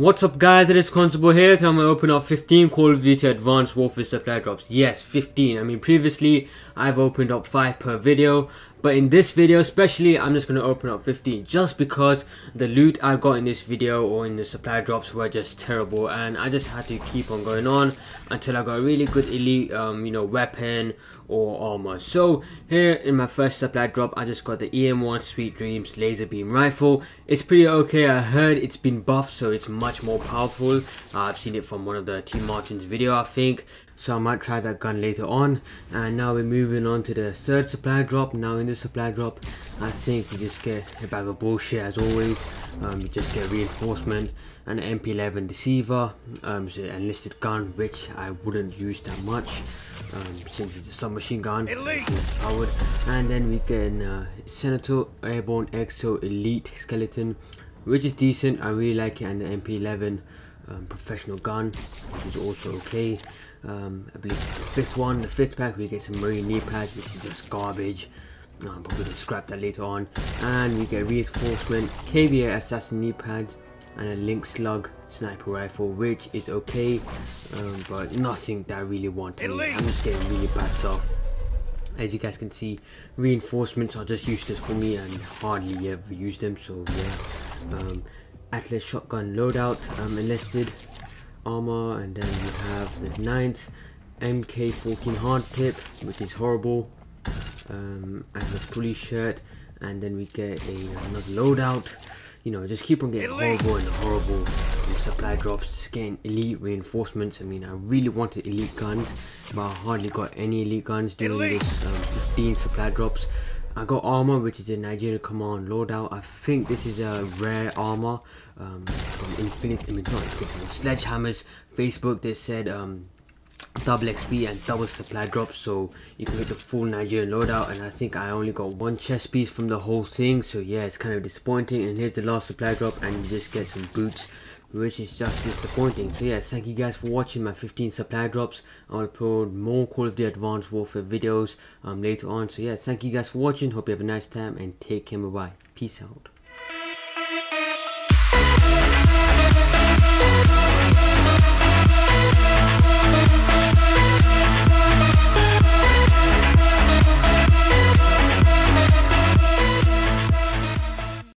What's up guys, it is Constable here. Today I'm going to open up 15 Call of Duty Advanced Warfare supply drops. Yes, 15. I mean, previously I've opened up 5 per video, but in this video especially I'm just going to open up 15 just because the loot I got in this video or in the supply drops were just terrible, and I just had to keep on going on until I got a really good elite weapon or armor. So here in my first supply drop I just got the EM1 Sweet Dreams laser beam rifle. It's pretty okay. I heard it's been buffed so it's much more powerful. I've seen it from one of the Team Martin's video, I think, so I might try that gun later on. And now we're moving on to the third supply drop. Now in this supply drop I think you just get a bag of bullshit as always. You just get reinforcement and an mp11 Deceiver, it's an enlisted gun which I wouldn't use that much since it's a submachine gun, less powered. And then we get an Senator Airborne Exo Elite Skeleton, which is decent. I really like it. And the MP11 professional gun, which is also okay. I believe the fifth pack we get some marine knee pads, which is just garbage, but we'll scrap that later on. And we get reinforcement, KVA Assassin knee pads, and a link slug sniper rifle, which is okay, but nothing that I really want. I'm just getting really bad stuff. As you guys can see, reinforcements are just useless for me and hardly ever use them, so yeah. Atlas shotgun loadout, enlisted armor. And then you have the 9th MK14 Hard Tip, which is horrible, Atlas police shirt. And then we get another loadout. You know, just keep on getting horrible and horrible supply drops, just getting elite reinforcements. I mean, I really wanted elite guns, but I hardly got any elite guns during this 15 supply drops. I got armor, which is a Nigerian Command loadout. I think this is a rare armor from Sledgehammers Facebook. They said double XP and double supply drops, so you can get the full Nigerian loadout. And I think I only got one chest piece from the whole thing, so yeah, it's kind of disappointing. And here's the last supply drop, and you just get some boots, which is just disappointing. So yeah, thank you guys for watching my 15 supply drops. I'll upload more Call of Duty Advanced Warfare videos later on. So yeah, thank you guys for watching. Hope you have a nice time and take care. Bye. Peace out.